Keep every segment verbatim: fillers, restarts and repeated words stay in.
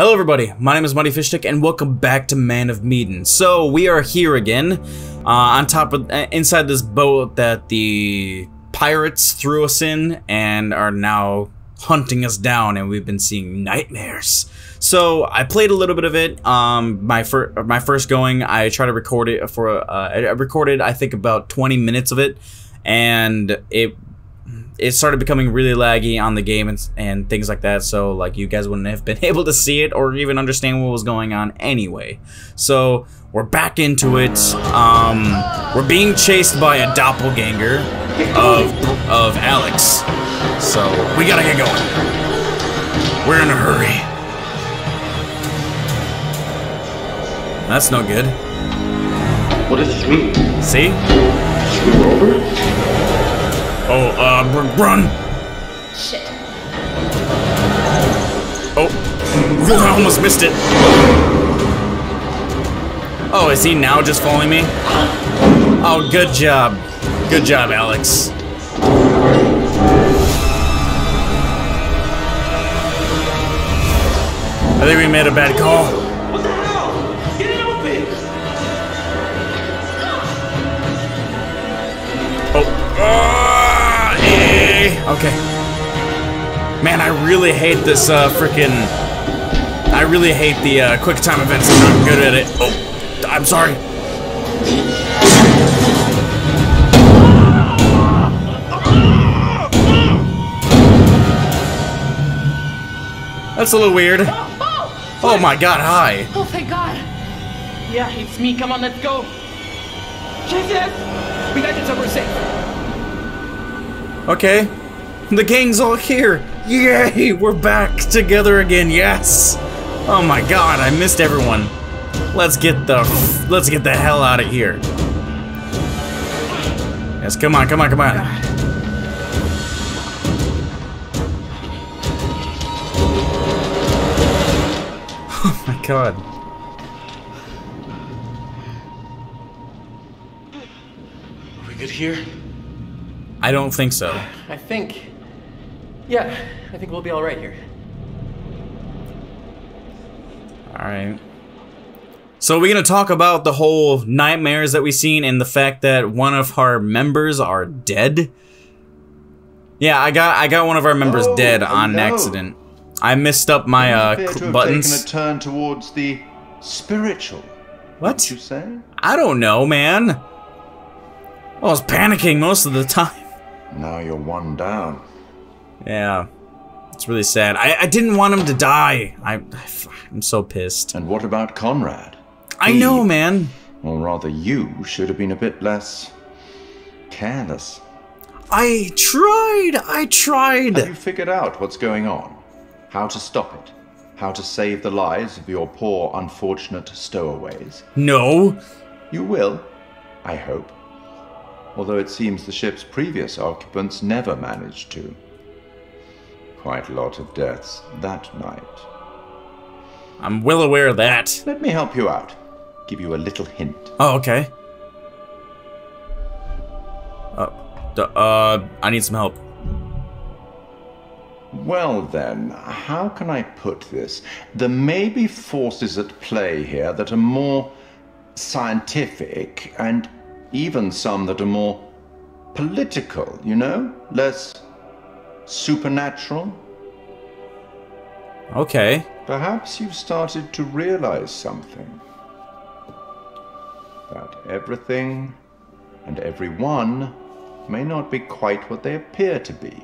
Hello everybody, my name is Muddy Fishstick and welcome back to Man of Medan. So we are here again, uh, on top of, uh, inside this boat that the pirates threw us in and are now hunting us down, and we've been seeing nightmares. So I played a little bit of it. Um, my first, my first going, I tried to record it for, uh, I recorded I think about twenty minutes of it, and it. It started becoming really laggy on the game and, and things like that, so like you guys wouldn't have been able to see it or even understand what was going on anyway. So we're back into it. Um, we're being chased by a doppelganger of of Alex, so we gotta get going. We're in a hurry. That's no good. What does this mean? See? Screw over. Oh, uh, run! Shit. Oh, I almost missed it. Oh, is he now just following me? Oh, good job. Good job, Alex. I think we made a bad call. What the hell? Get it open! Oh. Oh. Okay. Man, I really hate this uh, freaking. I really hate the uh, quick time events. I'm not good at it. Oh, I'm sorry. That's a little weird. Oh my God! Hi. Oh thank God. Yeah, it's me. Come on, let's go. Jesus, we got this. We're safe. Okay. The gang's all here! Yay! We're back together again, yes! Oh my God, I missed everyone. Let's get the let's get the hell out of here. Yes, come on, come on, come on. Oh my God. Are we good here? I don't think so. I think... Yeah, I think we'll be all right here. All right. So we're gonna talk about the whole nightmares that we've seen and the fact that one of our members are dead. Yeah, I got I got one of our members oh, dead on no. accident. I missed up my uh, to buttons. Have taken a turn towards the spiritual. What? You say? I don't know, man. I was panicking most of the time. Now you're one down. Yeah, it's really sad. I, I didn't want him to die. I, I, I'm so pissed. And what about Conrad? I he, know, man. Or rather, you should have been a bit less careless. I tried. I tried. Have you figured out what's going on? How to stop it? How to save the lives of your poor, unfortunate stowaways? No. You will, I hope. Although it seems the ship's previous occupants never managed to. Quite a lot of deaths that night. I'm well aware of that. Let me help you out. Give you a little hint. Oh, okay. Uh, uh, I need some help. Well then, how can I put this? There may be forces at play here that are more scientific, and even some that are more political, you know? Less... supernatural? Okay. Perhaps you've started to realize something. That everything and everyone may not be quite what they appear to be.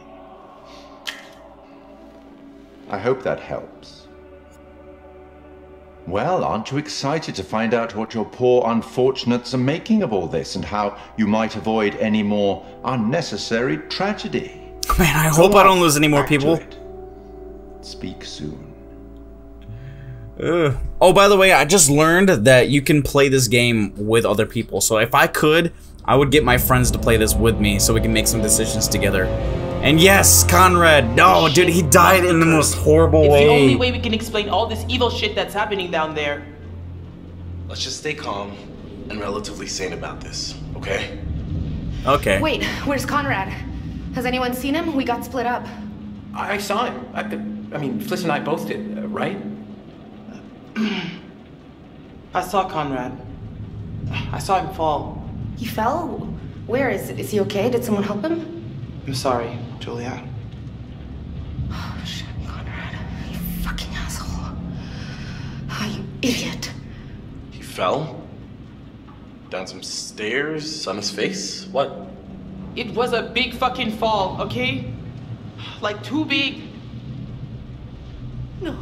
I hope that helps. Well, aren't you excited to find out what your poor unfortunates are making of all this and how you might avoid any more unnecessary tragedy? Man, I hope I don't lose any more people. Speak soon. Ugh. Oh, by the way, I just learned that you can play this game with other people. So if I could, I would get my friends to play this with me so we can make some decisions together. And yes, Conrad. No, dude, he died in the most horrible way. It's the only way we can explain all this evil shit that's happening down there. Let's just stay calm and relatively sane about this, okay? Okay. Wait, where's Conrad? Has anyone seen him? We got split up. I saw him. I, I mean, Fliss and I both did, right? I saw Conrad. I saw him fall. He fell? Where is it? Is he okay? Did someone help him? I'm sorry, Julia. Oh, shit, Conrad. You fucking asshole. Oh, you idiot. He fell? Down some stairs? On his face? What? It was a big fucking fall, okay? Like, too big. No.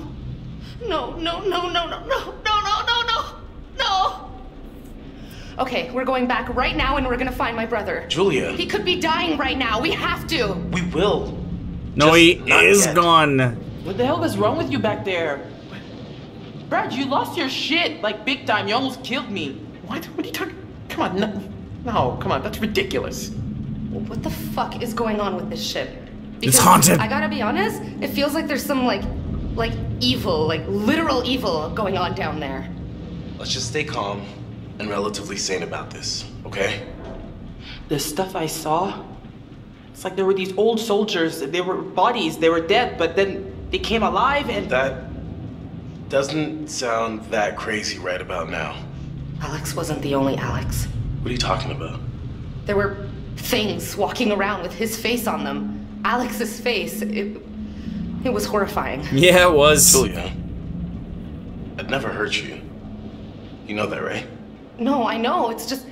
No, no, no, no, no, no, no, no, no, no, no! Okay, we're going back right now and we're gonna find my brother. Julia. He could be dying right now. We have to. We will. No, just he is yet. Gone. What the hell was wrong with you back there? Brad, you lost your shit, like big time. You almost killed me. What? What are you talking? Come on, no, no, come on, that's ridiculous. What the fuck is going on with this ship? Because it's haunted. I gotta be honest, it feels like there's some like, like evil, like literal evil going on down there. Let's just stay calm and relatively sane about this, okay? The stuff I saw, it's like there were these old soldiers, they were bodies, they were dead, but then they came alive and... That doesn't sound that crazy right about now. Alex wasn't the only Alex. What are you talking about? There were things walking around with his face on them. Alex's face, it, it was horrifying. Yeah, it was. Julia, I'd never hurt you. You know that, right? No, I know, it's just...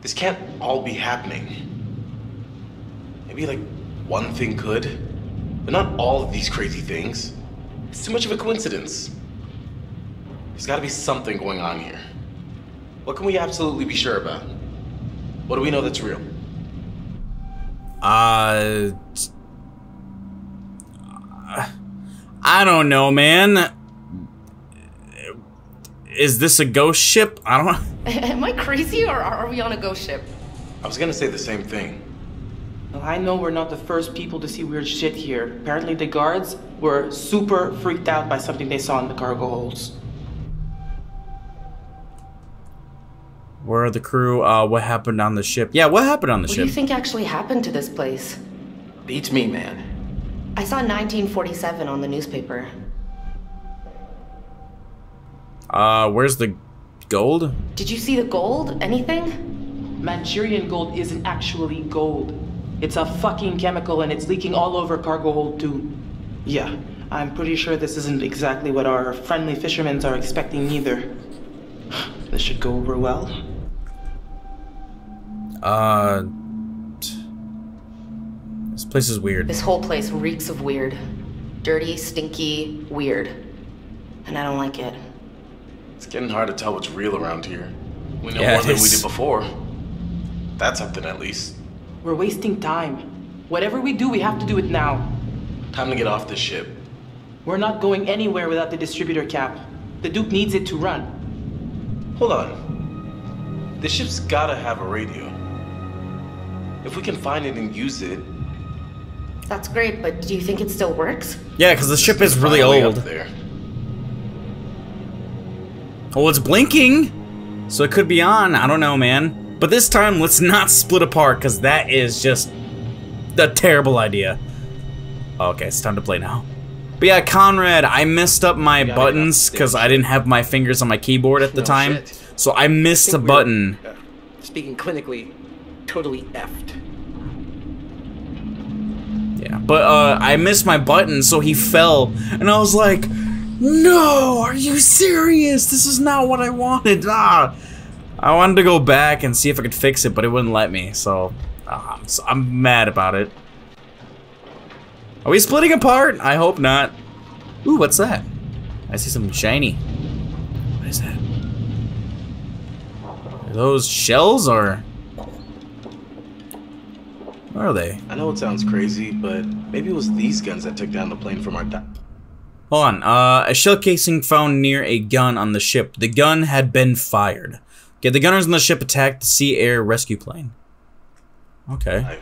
This can't all be happening. Maybe, like, one thing could, but not all of these crazy things. It's too much of a coincidence. There's gotta be something going on here. What can we absolutely be sure about? What do we know that's real? Uh... I don't know, man. Is this a ghost ship? I don't know. Am I crazy or are we on a ghost ship? I was gonna say the same thing. Well, I know we're not the first people to see weird shit here. Apparently the guards were super freaked out by something they saw in the cargo holds. Where are the crew? Uh, what happened on the ship? Yeah, what happened on the ship? What do you think actually happened to this place? Beats me, man. I saw nineteen forty-seven on the newspaper. Uh, where's the gold? Did you see the gold? Anything? Manchurian gold isn't actually gold. It's a fucking chemical and it's leaking all over cargo hold too. Yeah, I'm pretty sure this isn't exactly what our friendly fishermen are expecting either. This should go over well. Uh... This place is weird. This whole place reeks of weird. Dirty, stinky, weird. And I don't like it. It's getting hard to tell what's real around here. We know yeah, more than we did before. That's something, at least. We're wasting time. Whatever we do, we have to do it now. Time to get off this ship. We're not going anywhere without the distributor cap. The Duke needs it to run. Hold on. This ship's gotta have a radio. If we can find it and use it... That's great, but do you think it still works? Yeah, because the ship is really old. Up there. Well, it's blinking, so it could be on. I don't know, man. But this time, let's not split apart, because that is just a terrible idea. Okay, it's time to play now. But yeah, Conrad, I messed up my buttons, because I didn't have my fingers on my keyboard at the no time. Shit. So I missed I a button. Uh, speaking clinically, totally effed. Yeah, but uh, I missed my button, so he fell, and I was like... No, are you serious? This is not what I wanted. Ah, I wanted to go back and see if I could fix it, but it wouldn't let me. So, ah, I'm, so I'm mad about it. Are we splitting apart? I hope not. Ooh, what's that? I see something shiny. What is that? Are those shells or what are they? I know it sounds crazy, but maybe it was these guns that took down the plane from our dock. Hold on, uh, a shell casing found near a gun on the ship. The gun had been fired. Okay, the gunners on the ship attacked the sea air rescue plane. Okay.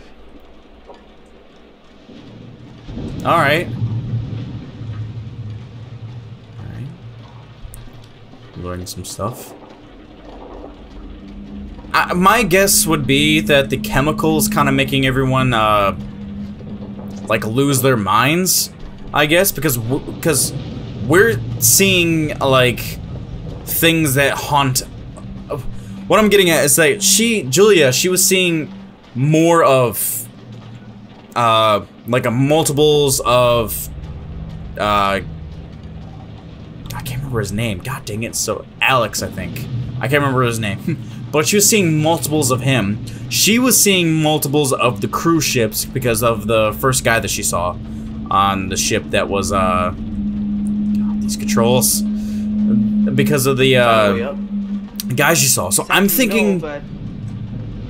Alright. Alright. Learning some stuff. I, my guess would be that the chemicals kind of making everyone, uh, like, lose their minds. I guess because because we're seeing like things that haunt. What I'm getting at is that she, Julia, she was seeing more of, uh, like a multiples of, uh, I can't remember his name. God dang it. So Alex, I think. I can't remember his name. But she was seeing multiples of him. She was seeing multiples of the cruise ships because of the first guy that she saw on the ship that was, uh, God, these controls. Because of the, uh, guys you saw. So I'm thinking... No, but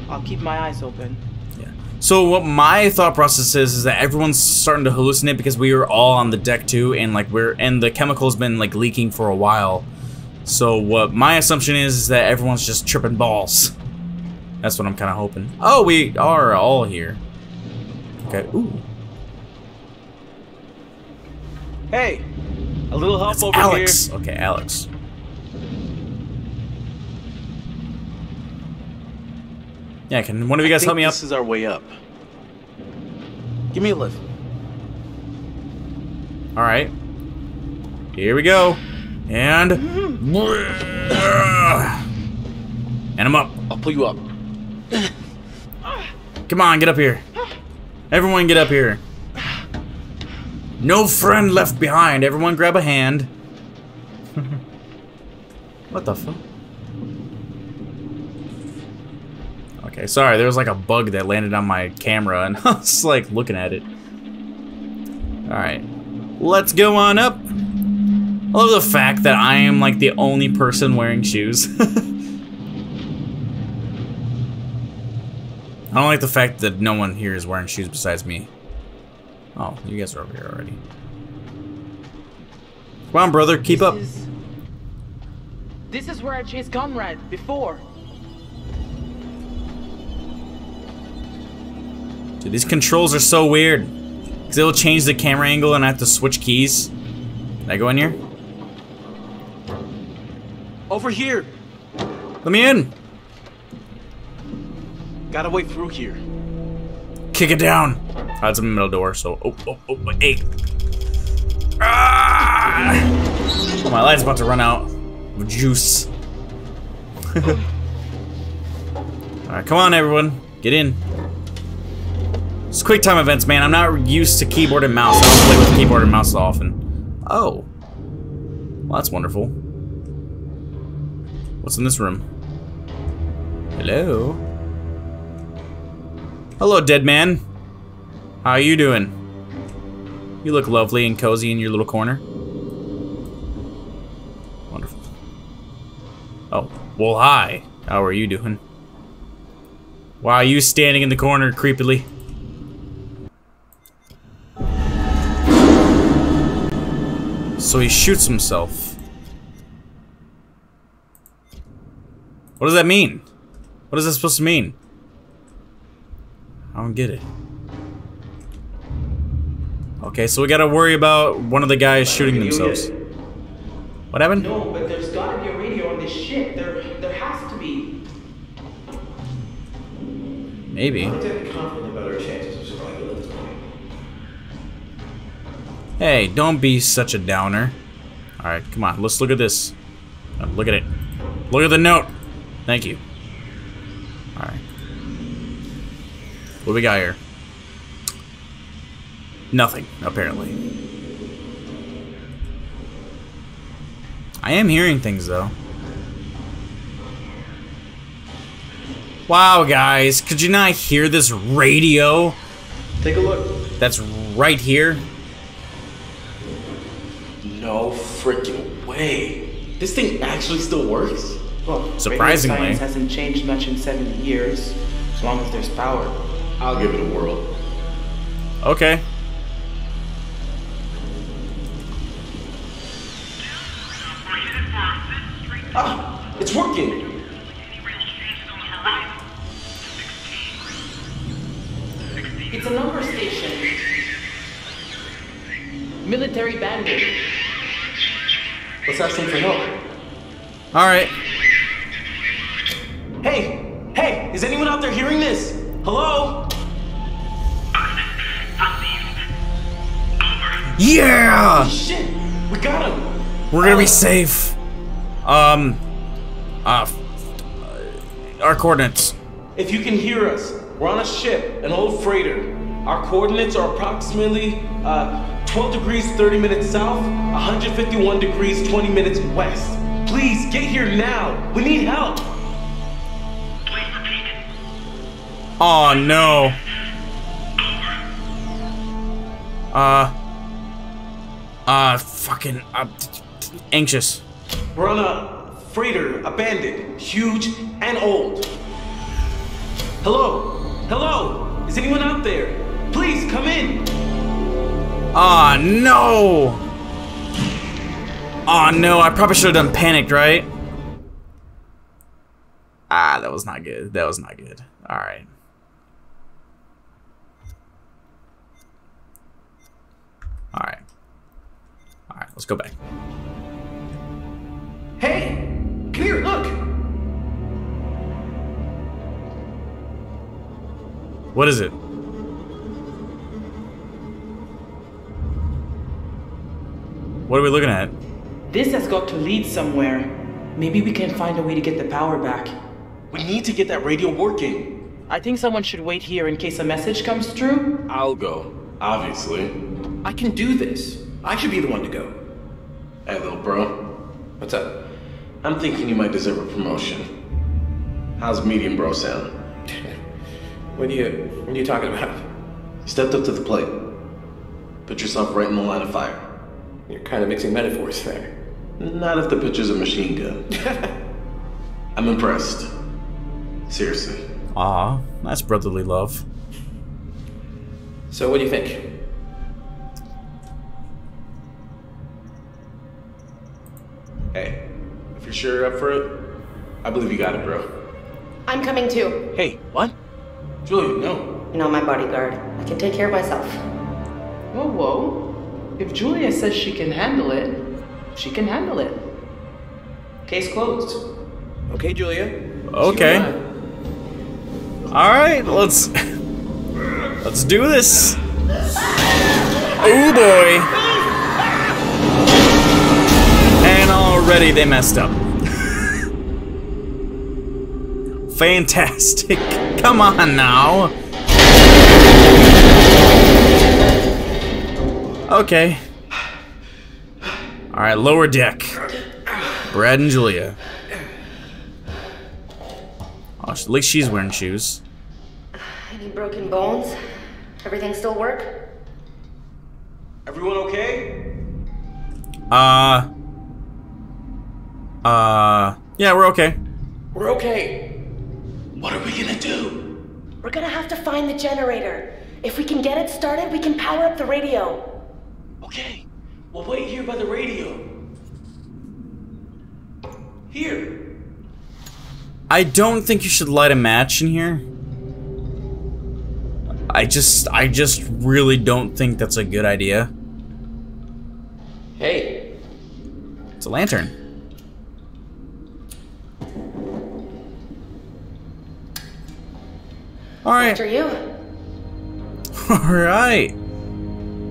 I'll keep my eyes open. Yeah. So what my thought process is, is that everyone's starting to hallucinate because we were all on the deck too, and like we're and the chemical's been like leaking for a while. So what my assumption is, is that everyone's just tripping balls. That's what I'm kind of hoping. Oh, we are all here. Okay. Ooh. Hey, a little help That's over Alex. here. Alex. Okay, Alex. Yeah, can one of you guys help me up? This is our way up. Give me a lift. All right. Here we go. And and I'm up. I'll pull you up. Come on, get up here. Everyone get up here. No friend left behind. Everyone grab a hand. What the fuck? Okay, sorry, there was like a bug that landed on my camera and I was like looking at it. Alright, let's go on up. I love the fact that I am like the only person wearing shoes. I don't like the fact that no one here is wearing shoes besides me. Oh, you guys are over here already. Come on, brother, keep this up. Is... This is where I chased Conrad before. Dude, these controls are so weird. Cause it'll change the camera angle and I have to switch keys. Can I go in here? Over here. Let me in. Gotta wait through here. Kick it down. Oh, it's a middle door, so oh oh oh my hey. Ah! Oh, my light's about to run out of juice. Alright, come on everyone. Get in. It's quick time events, man. I'm not used to keyboard and mouse. I don't play with keyboard and mouse often. Oh. Well, that's wonderful. What's in this room? Hello? Hello, dead man. How are you doing? You look lovely and cozy in your little corner. Wonderful. Oh. Well, hi. How are you doing? Why are you standing in the corner creepily? So he shoots himself. What does that mean? What is that supposed to mean? I don't get it. Okay, so we gotta worry about one of the guys shooting themselves. What happened? No, but there's gotta be a radio on this ship. There, there has to be. Maybe. Hey, don't be such a downer. Alright, come on, let's look at this. Oh, look at it. Look at the note! Thank you. Alright. What do we got here? Nothing, apparently. I am hearing things, though. Wow, guys, could you not hear this radio? Take a look. That's right here. No freaking way! This thing actually still works. Well, surprisingly, science hasn't changed much in seventy years. As long as there's power, I'll give it a whirl. Okay. Ah, it's working. It's a number station. Military bandit. Let's ask him for help. Alright. Hey! Hey! Is anyone out there hearing this? Hello? Yeah! Holy shit! We got him! We're gonna uh, be safe. Um, uh, our coordinates. If you can hear us, we're on a ship, an old freighter. Our coordinates are approximately uh, twelve degrees thirty minutes south, one hundred fifty-one degrees twenty minutes west. Please get here now. We need help. Please repeat. Oh no. Uh. Uh, fucking, I'm anxious. We're on a freighter, abandoned, huge, and old. Hello? Hello? Is anyone out there? Please, come in! Aw, oh, no! Aw, oh, no, I probably should have done panicked, right? Ah, that was not good. That was not good. Alright. Alright. Alright, let's go back. Hey! Come here, look! What is it? What are we looking at? This has got to lead somewhere. Maybe we can find a way to get the power back. We need to get that radio working. I think someone should wait here in case a message comes through. I'll go, obviously. I can do this. I should be the one to go. Hey, little bro. What's up? I'm thinking you might deserve a promotion. How's medium bro sound? What are you, what are you talking about? You stepped up to the plate. Put yourself right in the line of fire. You're kind of mixing metaphors there. Not if the picture's a machine gun. I'm impressed. Seriously. Aw, that's brotherly love. So what do you think? Hey, if you're sure you're up for it, I believe you got it, bro. I'm coming too. Hey, what? Julian, no. You're not my bodyguard. I can take care of myself. Whoa, whoa. If Julia says she can handle it, she can handle it. Case closed. Okay, Julia. Okay. All right, let's let's do this. Oh boy. And already they messed up. Fantastic. Come on now. Okay. All right, lower deck. Brad and Julia. Oh, at least she's wearing shoes. Any broken bones? Everything still work? Everyone okay? Uh. Uh. Yeah, we're okay. We're okay. What are we gonna do? We're gonna have to find the generator. If we can get it started, we can power up the radio. Okay, we'll wait here by the radio. Here. I don't think you should light a match in here. I just, I just really don't think that's a good idea. Hey. It's a lantern. All right. After you. All right.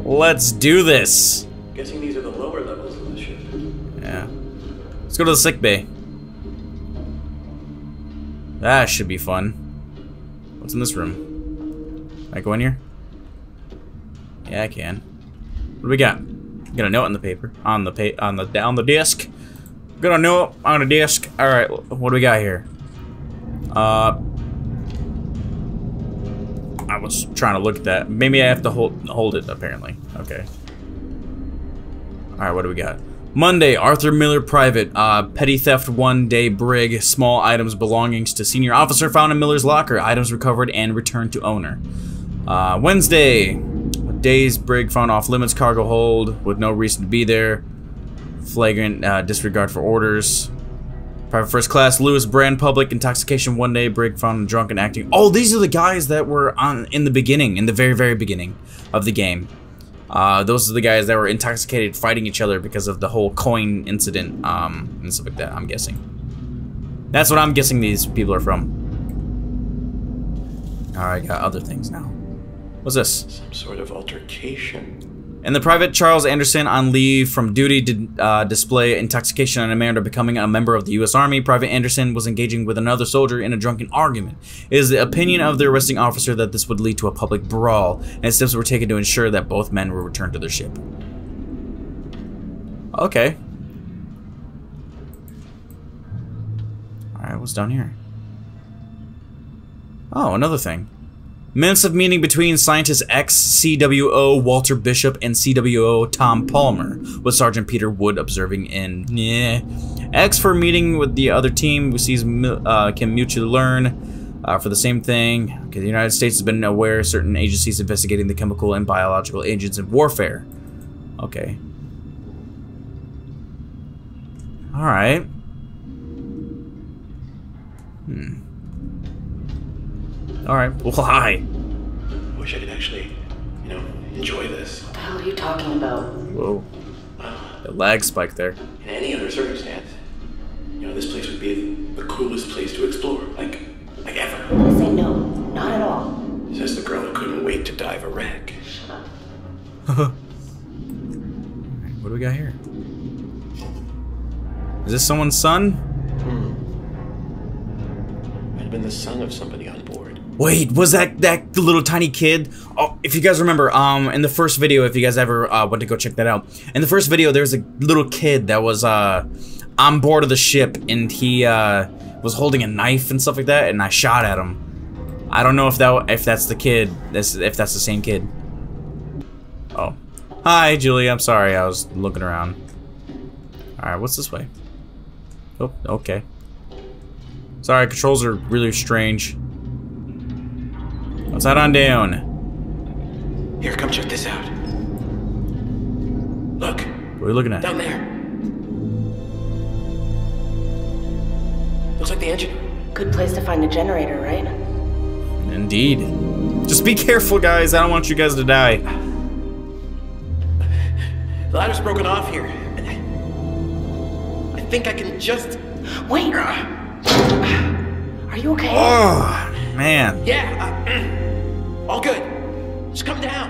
Let's do this. Guessing these are the lower levels of the ship. Yeah. Let's go to the sick bay. That should be fun. What's in this room? Can I go in here? Yeah, I can. What do we got? I got a note on the paper. On the pa on the down the desk. Got a note on a desk. All right. What do we got here? Uh. I was trying to look at that. Maybe I have to hold hold it, apparently. Okay. Alright, what do we got? Monday, Arthur Miller, private. Uh, petty theft one day brig. Small items belongings to senior officer found in Miller's locker. Items recovered and returned to owner. Uh, Wednesday, day's brig found off limits cargo hold with no reason to be there. Flagrant uh, disregard for orders. Private first class, Lewis Brand, public intoxication one day, brig found drunk and acting. Oh, these are the guys that were on in the beginning, in the very, very beginning of the game. Uh, those are the guys that were intoxicated fighting each other because of the whole coin incident um, and stuff like that, I'm guessing. That's what I'm guessing these people are from. All right, got other things now. What's this? Some sort of altercation. And the private Charles Anderson, on leave from duty, did uh, display intoxication on a man after becoming a member of the U S Army. Private Anderson was engaging with another soldier in a drunken argument. It is the opinion of the arresting officer that this would lead to a public brawl, and steps were taken to ensure that both men were returned to their ship. Okay. Alright, what's down here? Oh, another thing. Minutes of meeting between Scientist X, C W O Walter Bishop, and C W O Tom Palmer, with Sergeant Peter Wood observing in. Yeah. X for meeting with the other team, who sees uh, can mutually learn uh, for the same thing. Okay, the United States has been aware of certain agencies investigating the chemical and biological agents in warfare. Okay. All right. Hmm. Alright, well, hi. Wish I could actually, you know, enjoy this. What the hell are you talking about? Whoa. Uh, the lag spike there. In any other circumstance, you know, this place would be the coolest place to explore, like, like ever. I say no, not at all. Says the girl who couldn't wait to dive a wreck. Shut up. Alright, what do we got here? Is this someone's son? Hmm. Might have been the son of somebody on board. Wait, was that that little tiny kid? Oh, if you guys remember, um, in the first video, if you guys ever uh, went to go check that out, in the first video, there was a little kid that was uh, on board of the ship, and he uh, was holding a knife and stuff like that, and I shot at him. I don't know if that if that's the kid, this if that's the same kid. Oh, hi, Julie. I'm sorry, I was looking around. All right, what's this way? Oh, okay. Sorry, controls are really strange. Let's head on down. Here, come check this out. Look. What are you looking at? Down there. Looks like the engine. Good place to find a generator, right? Indeed. Just be careful, guys. I don't want you guys to die. The ladder's broken off here. I think I can just... Wait. Are you okay? Oh. Man. Yeah. Uh, all good. Just come down.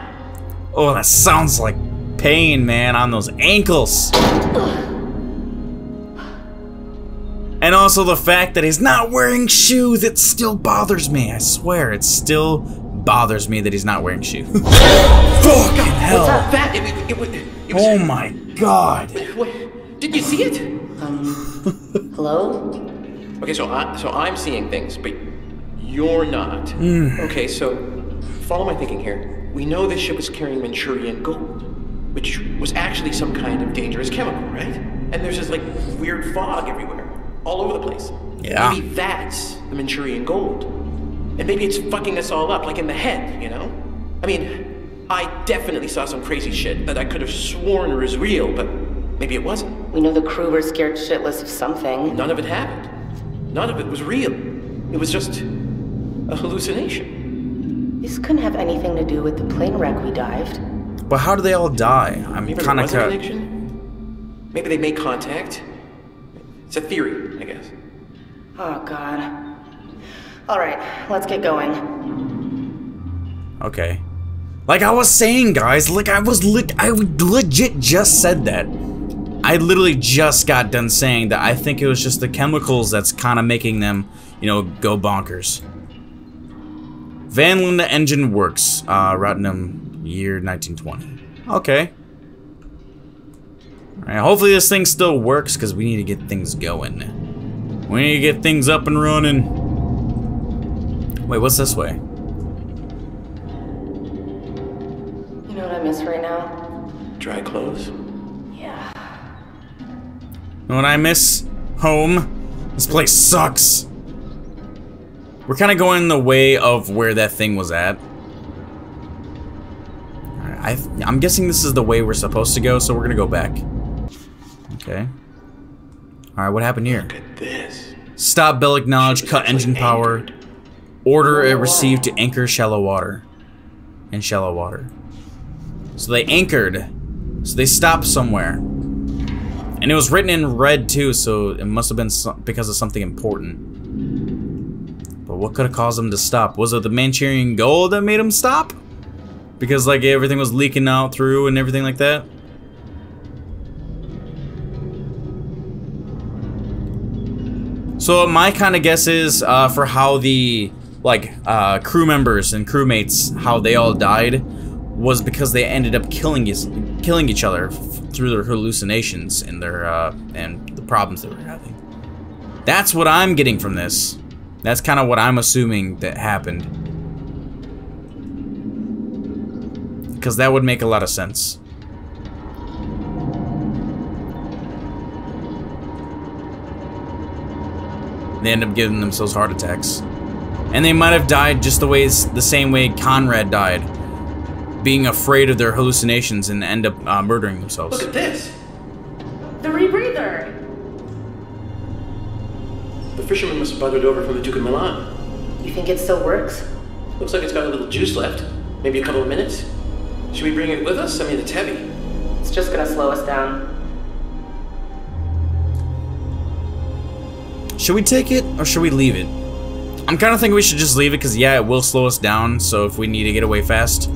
Oh, that sounds like pain, man, on those ankles. And also the fact that he's not wearing shoes, it still bothers me. I swear, it still bothers me that he's not wearing shoes. Fucking hell. What's up? That, it, it, it, it was, oh my god. What, did you see it? Um, hello? Okay, so, I, so I'm seeing things, but... You're not. Mm. Okay, so follow my thinking here. We know this ship was carrying Manchurian gold, which was actually some kind of dangerous chemical, right? And there's this like weird fog everywhere, all over the place. Yeah. Maybe that's the Manchurian gold. And maybe it's fucking us all up, like in the head, you know? I mean, I definitely saw some crazy shit that I could have sworn was real, but maybe it wasn't. We know the crew were scared shitless of something. None of it happened. None of it was real. It was just... a hallucination. This couldn't have anything to do with the plane wreck we dived. But how do they all die? I'm kind of connection. Maybe they made contact. It's a theory, I guess. Oh god. All right, let's get going. Okay. Like I was saying, guys. Like I was lit. I legit just said that. I literally just got done saying that. I think it was just the chemicals that's kind of making them, you know, go bonkers. Van Lunda Engine Works, uh, Rottenham, year nineteen twenty. Okay. Alright, hopefully this thing still works, because we need to get things going. We need to get things up and running. Wait, what's this way? You know what I miss right now? Dry clothes. Yeah. You know what I miss? Home. This place sucks. We're kind of going the way of where that thing was at. I, I'm guessing this is the way we're supposed to go, so we're gonna go back. Okay. Alright, what happened here? Look at this. Stop bell acknowledge, cut engine power. Order it received to anchor shallow water. And shallow water. So they anchored. So they stopped somewhere. And it was written in red too, so it must have been so because of something important. What could have caused him to stop? Was it the Manchurian gold that made him stop? because like everything was leaking out through and everything like that. So my kind of guess is uh, for how the like uh, crew members and crewmates, how they all died, was because they ended up killing killing each other through their hallucinations and their uh, and the problems they were having. That's what I'm getting from this. That's kind of what I'm assuming that happened. Because that would make a lot of sense. They end up giving themselves heart attacks. And they might have died just the ways, the same way Conrad died. Being afraid of their hallucinations and end up uh, murdering themselves. Look at this! The rebreather! The fisherman must have brought it over from the Duke of Milan. You think it still works? Looks like it's got a little juice left. Maybe a couple of minutes. Should we bring it with us? I mean, it's heavy. It's just gonna slow us down. Should we take it or should we leave it? I'm kind of thinking we should just leave it because, yeah, it will slow us down. So if we need to get away fast.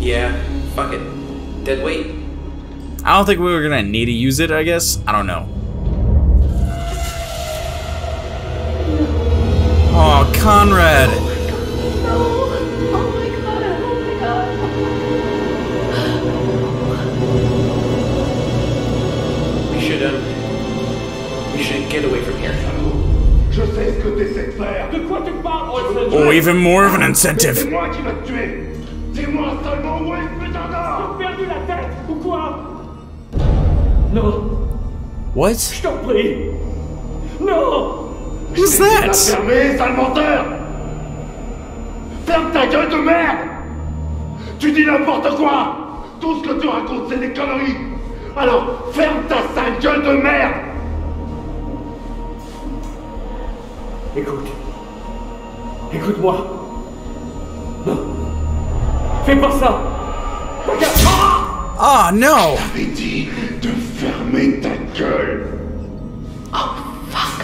Yeah, fuck it. Dead weight. I don't think we were gonna need to use it, I guess. I don't know. Oh, Conrad. Oh my god, no. Oh my god, oh my god. We should, um, we should get away from here. Oh, even more of an incentive. What? Who's that? Ferme ta gueule de merde! Tu dis n'importe quoi! Tout ce que tu racontes, c'est des conneries! Alors, ferme ta sale gueule de merde! Écoute. Écoute-moi. Non. Fais pas ça. Regarde. Ah oh, non. Je t'avais dit de fermer ta gueule. Oh fuck.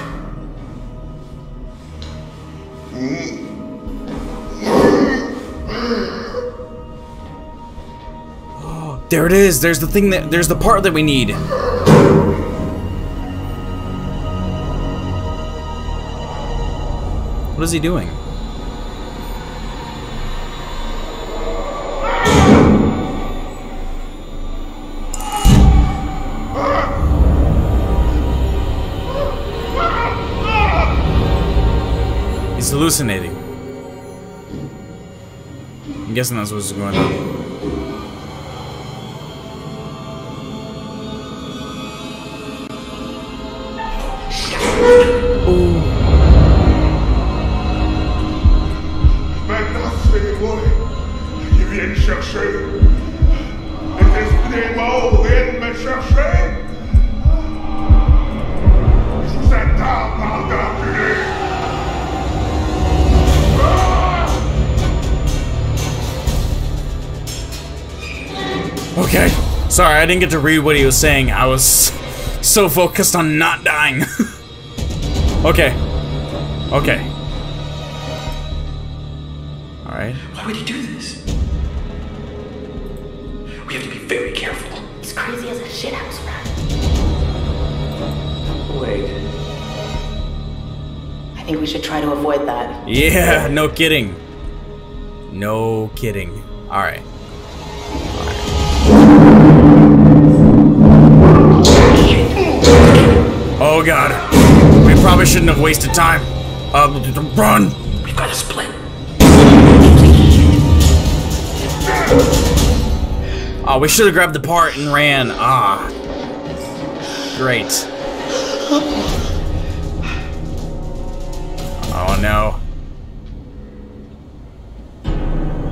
Oh, there it is. There's the thing that there's the part that we need. What is he doing? He's hallucinating. I'm guessing that's what's going on. Ooh. Okay, sorry, I didn't get to read what he was saying. I was so focused on not dying. Okay, okay. All right. Why would he do this? We have to be very careful. He's crazy as a shithouse rat. Wait. I think we should try to avoid that. Yeah, no kidding. No kidding. All right. All right. Oh god. We probably shouldn't have wasted time. Uh, run! We've got to split. Oh, we should have grabbed the part and ran. Ah. Great. Oh, no.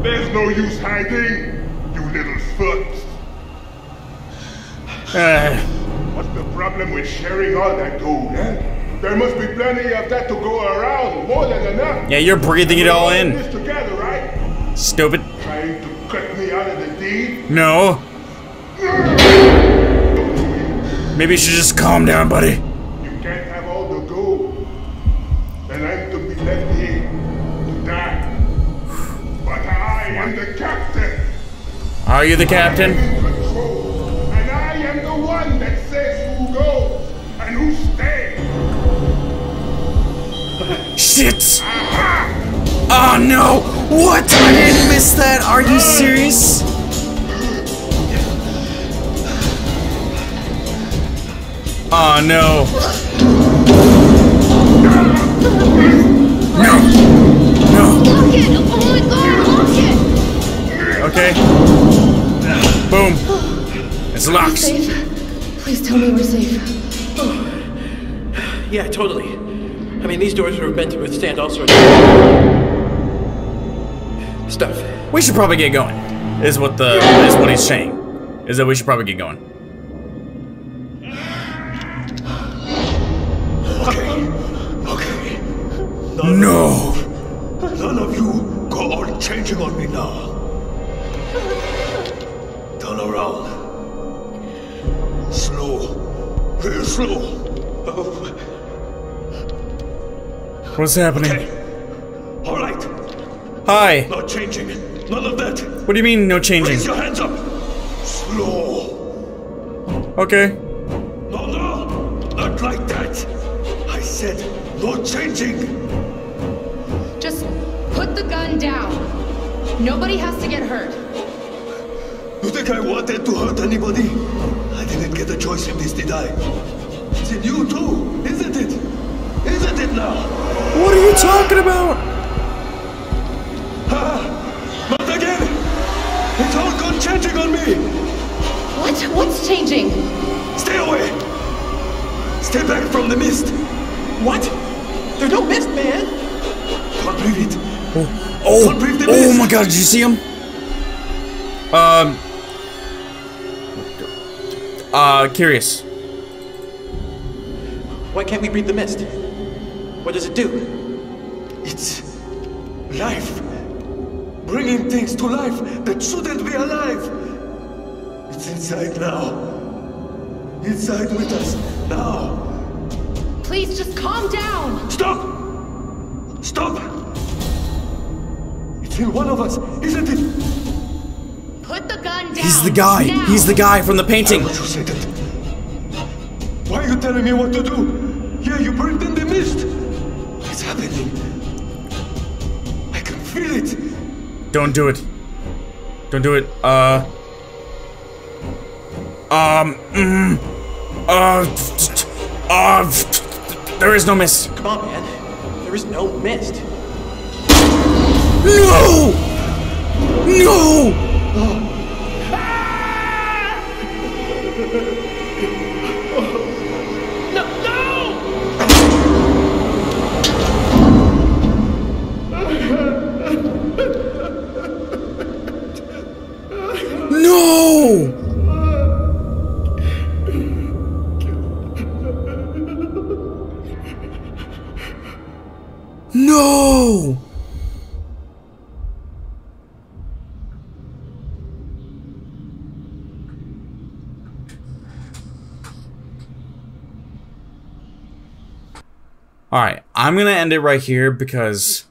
There's no use hiding, you little foot. Uh. What's the problem with sharing all that gold, eh? There must be plenty of that to go around, more than enough. Yeah, you're breathing it all in. This together, right? Stupid. Trying to cut me out of the deed? No. Maybe you should just calm down, buddy. You can't have all the gold. And I'm to be left here to die. But I am the captain. Are you the captain? I am control, and I am the one that says who goes and who stays. Shit! Aha. Oh no! What? I didn't miss that. Are you serious? Oh no! No! No! Okay. Boom. It's locked. Please tell me we're safe. Oh. Yeah, totally. I mean, these doors are meant to withstand all sorts of stuff. We should probably get going. Is what the is what he's saying. Is that we should probably get going. No! None of you go on changing on me now. Turn around. Slow. Real slow. Oh. What's happening? Okay. Alright. Hi. No changing. None of that. What do you mean, no changing? Raise your hands up. Slow. Okay. No, no. Not like that. I said no changing. Put the gun down. Nobody has to get hurt. You think I wanted to hurt anybody? I didn't get a choice in this, did I? It's in you too, isn't it? Isn't it now? What are you talking about? Ah, not again! It's all gone changing on me! What? What's changing? Stay away! Stay back from the mist! What? There's no mist, man! Can't breathe it! Oh, oh, oh my god, did you see him? Um. Uh, curious. Why can't we breathe the mist? What does it do? It's life. Bringing things to life that shouldn't be alive. It's inside now. Inside with us now. Please just calm down. Stop! Stop! Kill one of us, isn't it? Put the gun down. He's the guy. Now. He's the guy from the painting. Why would you say that? Why are you telling me what to do? Yeah, you breathed in the mist. It's happening. I can feel it. Don't do it. Don't do it. Uh. Um. Mm, uh. Uh. There is no mist. Come on, man. There is no mist. No! No! No! No! No! No! Alright, I'm gonna end it right here because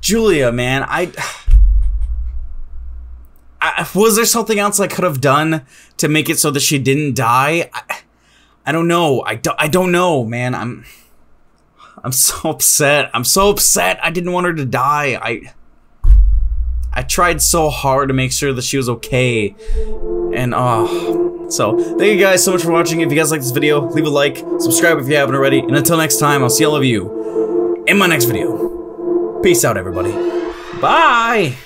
Julia, man, I... I was there something else I could have done to make it so that she didn't die? I, I don't know. I don't, I don't know, man. I'm I'm so upset. I'm so upset. I didn't want her to die. I I tried so hard to make sure that she was okay. And oh, so, thank you guys so much for watching. If you guys like this video, leave a like, subscribe if you haven't already, and until next time, I'll see all of you in my next video. Peace out, everybody. Bye!